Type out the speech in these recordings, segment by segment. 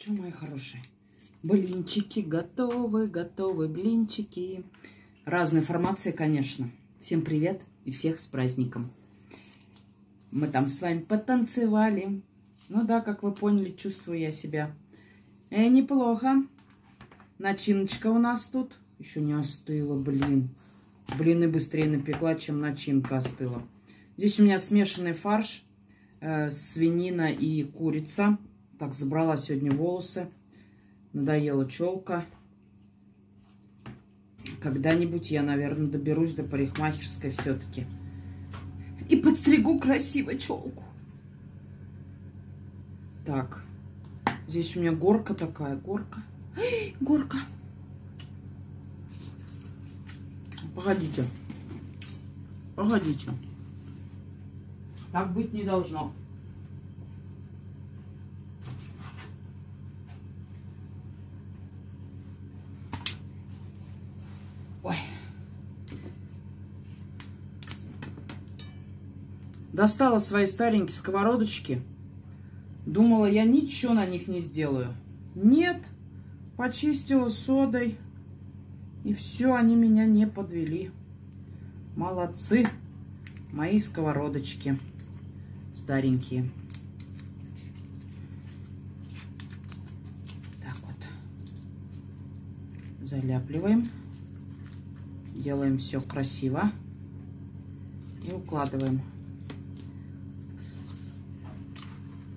Что, мои хорошие? Блинчики готовы, готовы блинчики. Разные формации, конечно. Всем привет и всех с праздником. Мы там с вами потанцевали. Ну да, как вы поняли, чувствую я себя неплохо. Начиночка у нас тут еще не остыла, блин. Блины быстрее напекла, чем начинка остыла. Здесь у меня смешанный фарш, свинина и курица. Так, забрала сегодня волосы. Надоела челка. Когда-нибудь я, наверное, доберусь до парикмахерской все-таки. И подстригу красиво челку. Так. Здесь у меня горка такая. Горка. Ой, горка. Погодите. Погодите. Так быть не должно. Достала свои старенькие сковородочки. Думала, я ничего на них не сделаю. Нет. Почистила содой. И все, они меня не подвели. Молодцы. Мои сковородочки. Старенькие. Так вот. Заляпливаем. Делаем все красиво. И укладываем.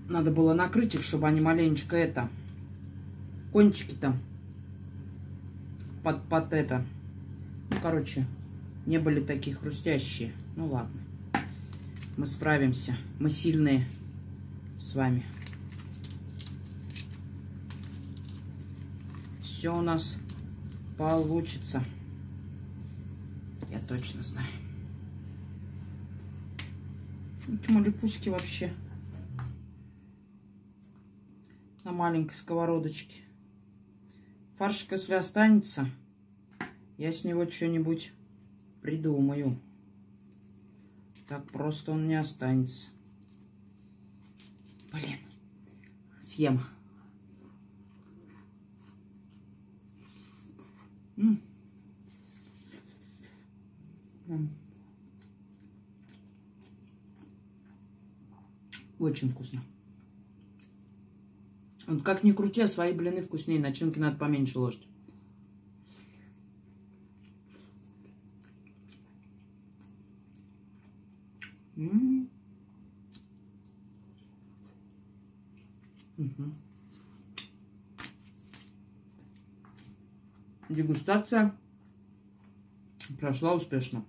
Надо было накрыть их, чтобы они маленечко это, кончики-то под это. Ну, короче, не были такие хрустящие. Ну, ладно. Мы справимся. Мы сильные с вами. Все у нас получится. Я точно знаю. Эти малипуски вообще... На маленькой сковородочке. Фаршик, если останется, я с него что-нибудь придумаю. Так просто он не останется. Блин, съем. Очень вкусно. Вот как ни крути, а свои блины вкуснее. Начинки надо поменьше ложить. Дегустация прошла успешно.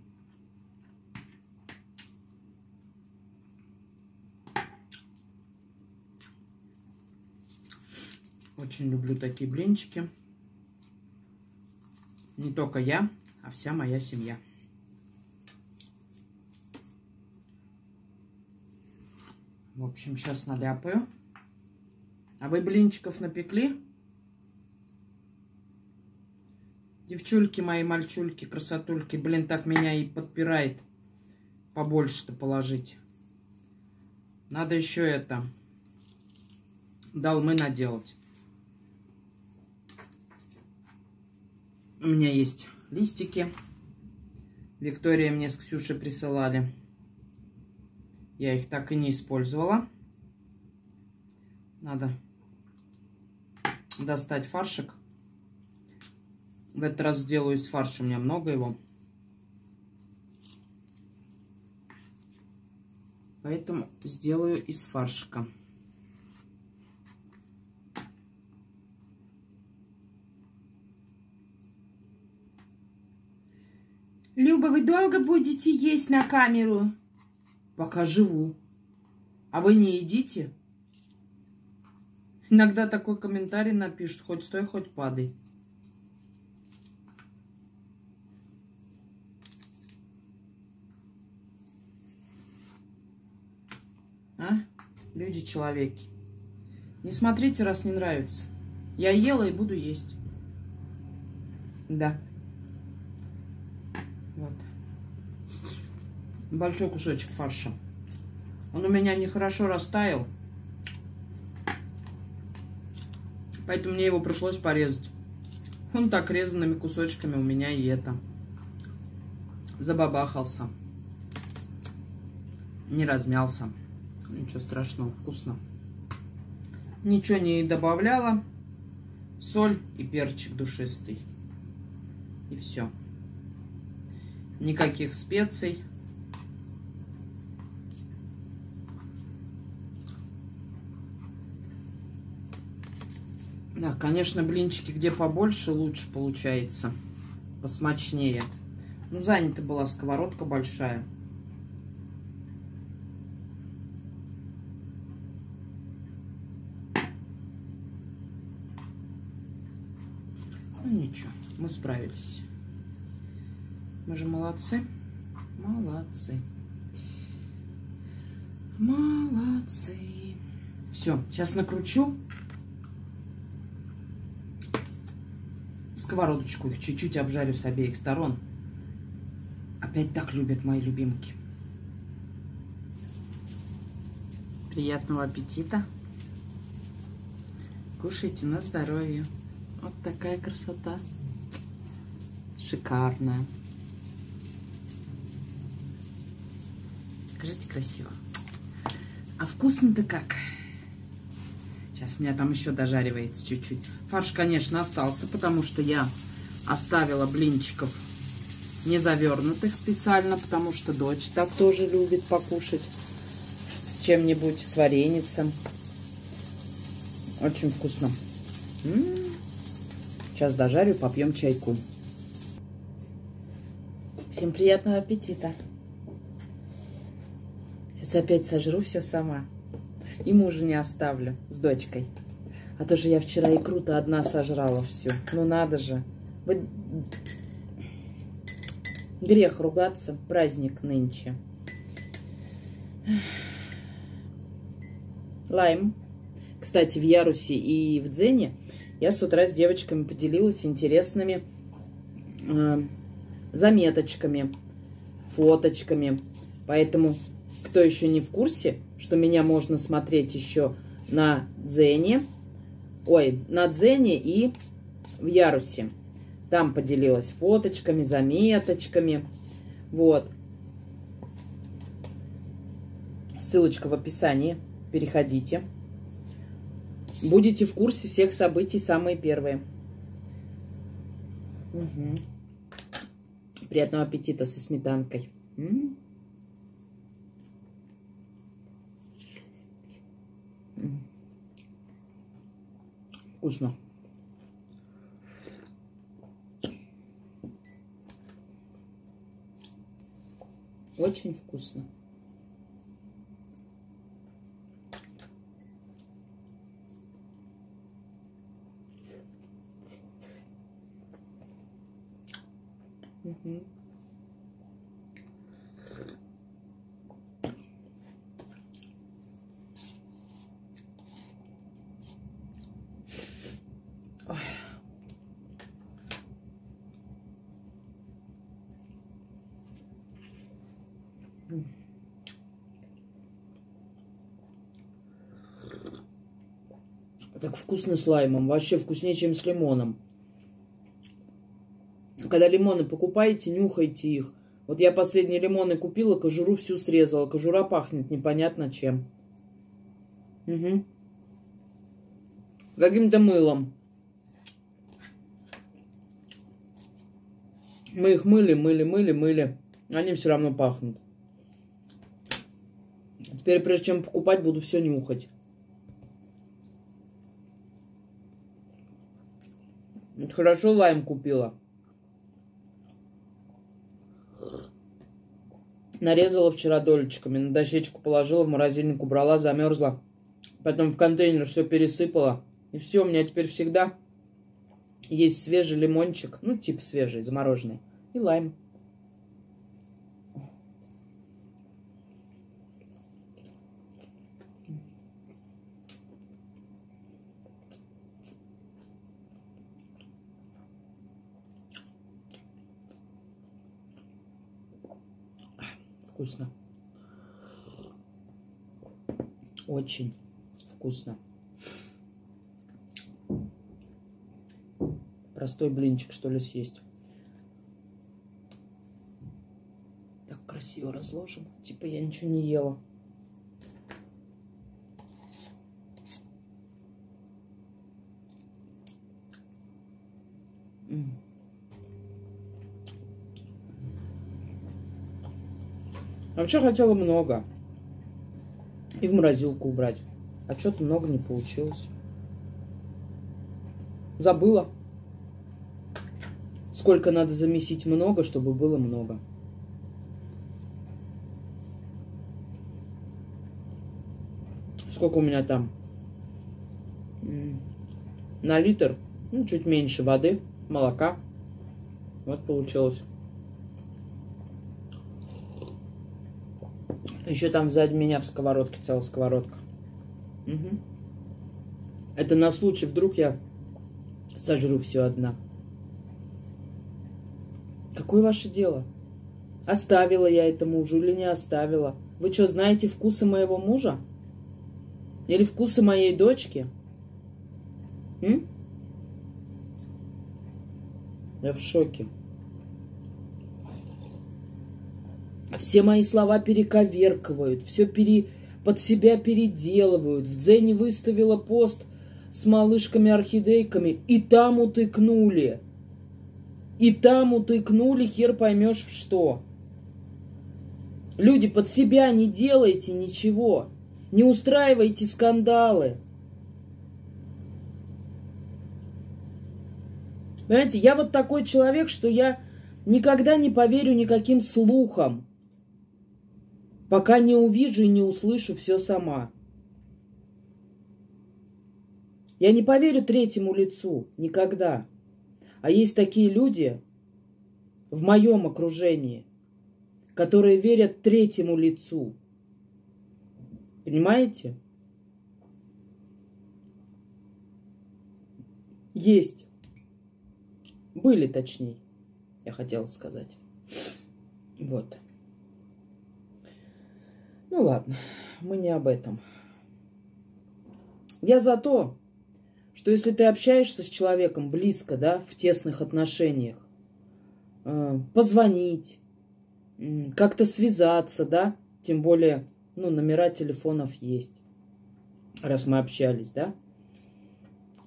Очень люблю такие блинчики. Не только я, а вся моя семья. В общем, сейчас наляпаю. А вы блинчиков напекли? Девчульки мои, мальчульки, красотульки. Блин, так меня и подпирает. Побольше-то положить. Надо еще это долмы наделать. У меня есть листики. Виктория мне с Ксюшей присылали. Я их так и не использовала. Надо достать фаршик. В этот раз сделаю из фарша. У меня много его. Поэтому сделаю из фаршика. Люба, вы долго будете есть на камеру? Пока живу. А вы не едите? Иногда такой комментарий напишут. Хоть стой, хоть падай. А? Люди-человеки. Не смотрите, раз не нравится. Я ела и буду есть. Да. Вот. Большой кусочек фарша. Он у меня нехорошо растаял. Поэтому мне его пришлось порезать. Он так резанными кусочками у меня и это. Забабахался. Не размялся. Ничего страшного, вкусно. Ничего не добавляла. Соль и перчик душистый. И все. Никаких специй. Да, конечно, блинчики где побольше, лучше получается. Посмачнее. Ну, занята была сковородка большая. Ну, ничего, мы справились. Мы же молодцы. Молодцы. Молодцы. Все, сейчас накручу сковородочку, их чуть-чуть обжарю с обеих сторон. Опять так любят мои любимки. Приятного аппетита. Кушайте на здоровье. Вот такая красота. Шикарная. Скажите, красиво. А вкусно-то как? Сейчас у меня там еще дожаривается чуть-чуть. Фарш, конечно, остался, потому что я оставила блинчиков не завернутых специально, потому что дочь так тоже любит покушать с чем-нибудь, с вареницем. Очень вкусно. Сейчас дожарю, попьем чайку. Всем приятного аппетита. Сейчас опять сожру все сама. И мужа не оставлю с дочкой. А то же я вчера икру-то одна сожрала всю. Ну надо же. Грех ругаться. Праздник нынче. Лайм. Кстати, в Ярусе и в Дзене я с утра с девочками поделилась интересными заметочками, фоточками. Поэтому, кто еще не в курсе, что меня можно смотреть еще на Дзене. Ой, на Дзене и в Ярусе. Там поделилась фоточками, заметочками. Вот. Ссылочка в описании. Переходите. Будете в курсе всех событий, самые первые. Угу. Приятного аппетита со сметанкой. Вкусно. Очень вкусно. Угу. Так вкусно с лаймом. Вообще вкуснее, чем с лимоном. Когда лимоны покупаете, нюхайте их. Вот я последние лимоны купила, кожуру всю срезала. Кожура пахнет непонятно чем. Угу. Каким-то мылом. Мы их мыли. Они все равно пахнут. Теперь, прежде чем покупать, буду все нюхать. Вот хорошо лайм купила. Нарезала вчера долечками, на дощечку положила, в морозильник убрала, замерзла. Потом в контейнер все пересыпала. И все, у меня теперь всегда есть свежий лимончик. Ну, типа свежий, замороженный. И лайм. Вкусно. Очень вкусно. простой блинчик, что ли, съесть. Так красиво разложим. Типа я ничего не ела. Вообще хотела много. И в морозилку убрать. А что-то много не получилось. Забыла. Сколько надо замесить много, чтобы было много. Сколько у меня там? На литр, ну, чуть меньше воды, молока. Вот получилось. Еще там сзади меня в сковородке целая сковородка. Угу. Это на случай, вдруг я сожру все одна. Какое ваше дело? Оставила я это мужу или не оставила? Вы что, знаете вкусы моего мужа? Или вкусы моей дочки? М? Я в шоке. Все мои слова перековеркивают, все под себя переделывают. В Дзене выставила пост с малышками-орхидейками, и там утыкнули. И там утыкнули, хер поймешь в что. Люди, под себя не делайте ничего. Не устраивайте скандалы. Понимаете, я вот такой человек, что я никогда не поверю никаким слухам, пока не увижу и не услышу все сама. Я не поверю третьему лицу никогда. А есть такие люди в моем окружении, которые верят третьему лицу. Понимаете? Есть. Были, точнее, я хотела сказать. Вот. Ну ладно, мы не об этом. Я за то, что если ты общаешься с человеком близко, да, в тесных отношениях, позвонить, как-то связаться, да, тем более, ну, номера телефонов есть, раз мы общались, да,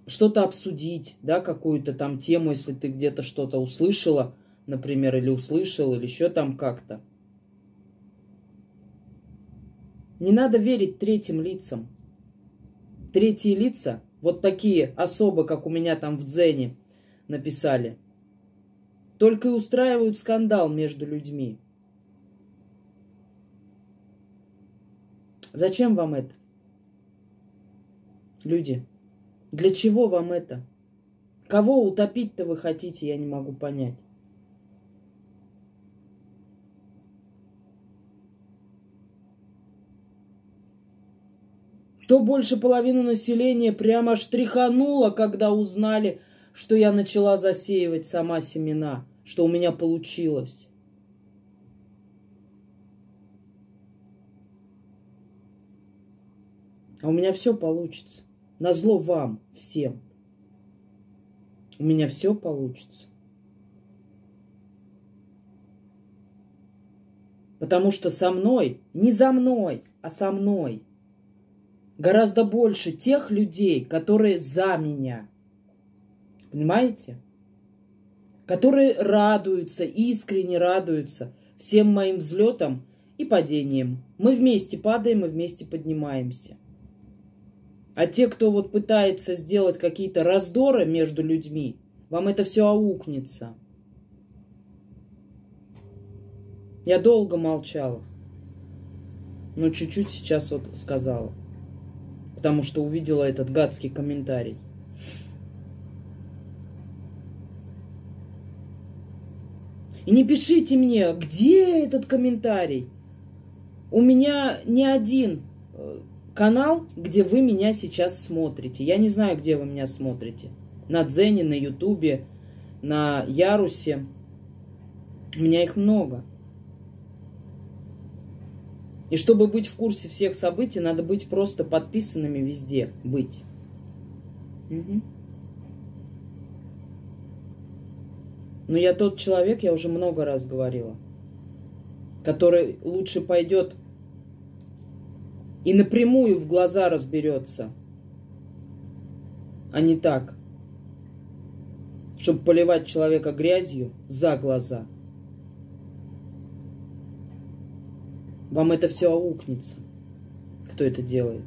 что-то обсудить, да, какую-то там тему, если ты где-то что-то услышала, например, или услышал, или еще там как-то. Не надо верить третьим лицам. Третьи лица, вот такие особы, как у меня там в Дзене написали, только и устраивают скандал между людьми. Зачем вам это? Люди, для чего вам это? Кого утопить-то вы хотите, я не могу понять. То больше половину населения прямо штрихануло, когда узнали, что я начала засеивать сама семена, что у меня получилось. А у меня все получится. Назло вам всем. У меня все получится. Потому что со мной, не за мной, а со мной, гораздо больше тех людей, которые за меня. Понимаете? Которые радуются, искренне радуются всем моим взлетам и падениям. Мы вместе падаем и вместе поднимаемся. А те, кто вот пытается сделать какие-то раздоры между людьми, вам это все аукнется. Я долго молчала, но чуть-чуть сейчас вот сказала. Потому что увидела этот гадский комментарий. И не пишите мне, где этот комментарий. У меня не один канал, где вы меня сейчас смотрите. Я не знаю, где вы меня смотрите. На Дзене, на Ютубе, на Ярусе. У меня их много. И чтобы быть в курсе всех событий, надо быть просто подписанными везде. Быть. Угу. Но я тот человек, я уже много раз говорила, который лучше пойдет и напрямую в глаза разберется, а не так, чтобы поливать человека грязью за глаза. Вам это все аукнется, кто это делает.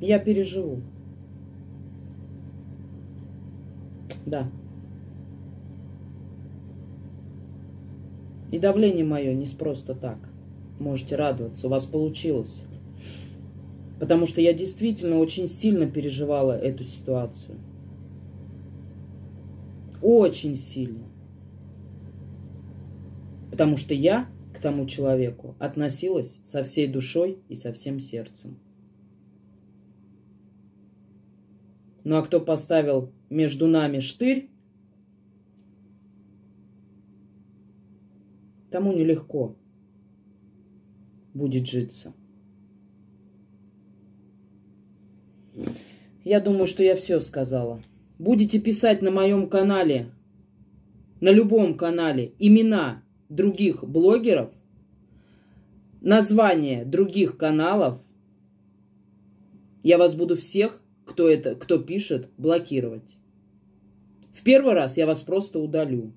Я переживу. Да. И давление мое не просто так. Можете радоваться, у вас получилось. Потому что я действительно очень сильно переживала эту ситуацию. Очень сильно. Потому что я к тому человеку относилась со всей душой и со всем сердцем. Ну а кто поставил между нами штырь, тому нелегко будет житься. Я думаю, что я все сказала. Будете писать на моем канале, на любом канале, имена других блогеров, названия других каналов, я вас буду всех, кто пишет, блокировать. В первый раз я вас просто удалю.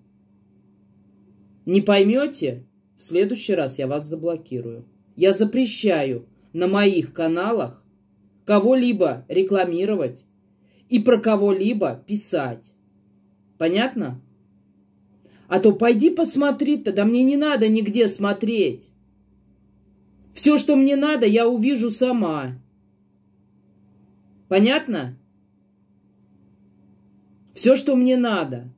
Не поймете, в следующий раз я вас заблокирую. Я запрещаю на моих каналах кого-либо рекламировать и про кого-либо писать. Понятно? А то пойди посмотри-то, да мне не надо нигде смотреть. Все, что мне надо, я увижу сама. Понятно? Все, что мне надо.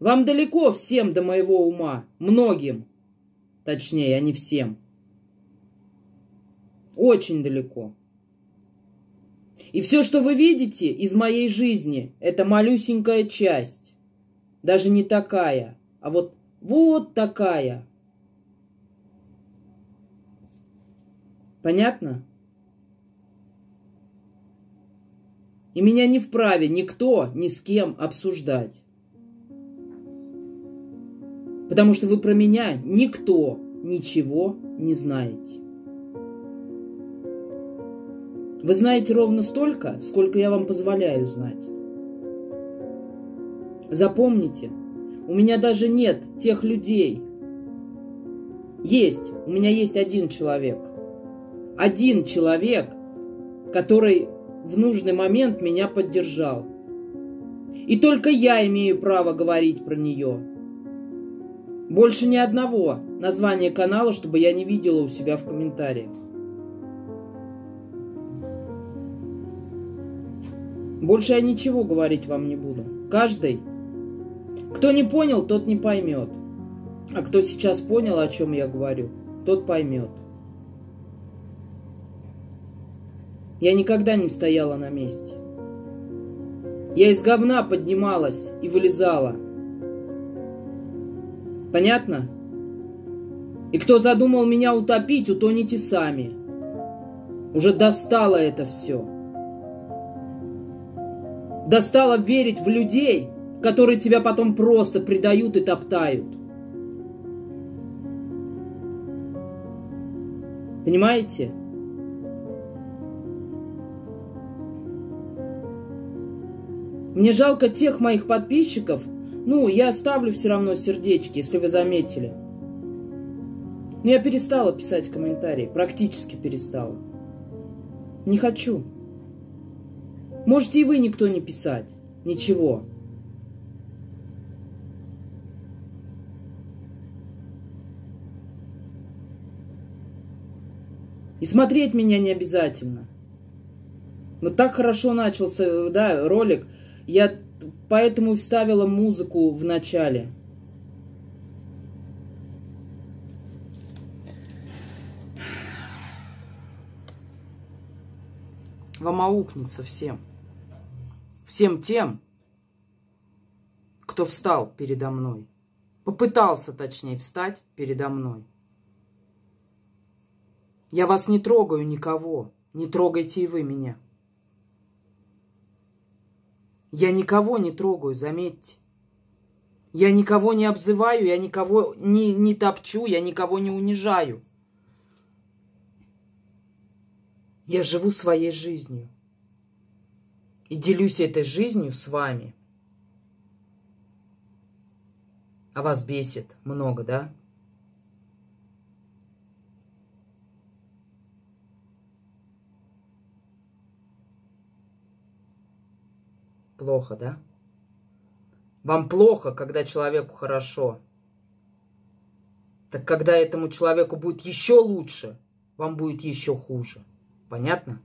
Вам далеко всем до моего ума. Многим. Точнее, а не всем. Очень далеко. И все, что вы видите из моей жизни, это малюсенькая часть. Даже не такая, а вот такая. Понятно? И меня не вправе никто ни с кем обсуждать. Потому что вы про меня никто ничего не знаете. Вы знаете ровно столько, сколько я вам позволяю знать. Запомните, у меня даже нет тех людей. Есть, у меня есть один человек. Один человек, который в нужный момент меня поддержал. И только я имею право говорить про нее. Больше ни одного названия канала, чтобы я не видела у себя в комментариях. Больше я ничего говорить вам не буду. Каждый, кто не понял, тот не поймет. А кто сейчас понял, о чем я говорю, тот поймет. Я никогда не стояла на месте. Я из говна поднималась и вылезала. Понятно? И кто задумал меня утопить, утоните сами. Уже достало это все. Достало верить в людей, которые тебя потом просто предают и топтают. Понимаете? Мне жалко тех моих подписчиков. Ну, я ставлю все равно сердечки, если вы заметили. Но я перестала писать комментарии. Практически перестала. Не хочу. Можете и вы никто не писать. Ничего. И смотреть меня не обязательно. Вот так хорошо начался, да, ролик. Я поэтому вставила музыку в начале. Вам аукнется всем. Всем тем, кто встал передо мной. Попытался, точнее, встать передо мной. Я вас не трогаю никого. Не трогайте и вы меня. Я никого не трогаю, заметьте. Я никого не обзываю, я никого не топчу, я никого не унижаю. Я живу своей жизнью. И делюсь этой жизнью с вами. А вас бесит много, да? Плохо, да? Вам плохо, когда человеку хорошо. Так когда этому человеку будет еще лучше, вам будет еще хуже. Понятно?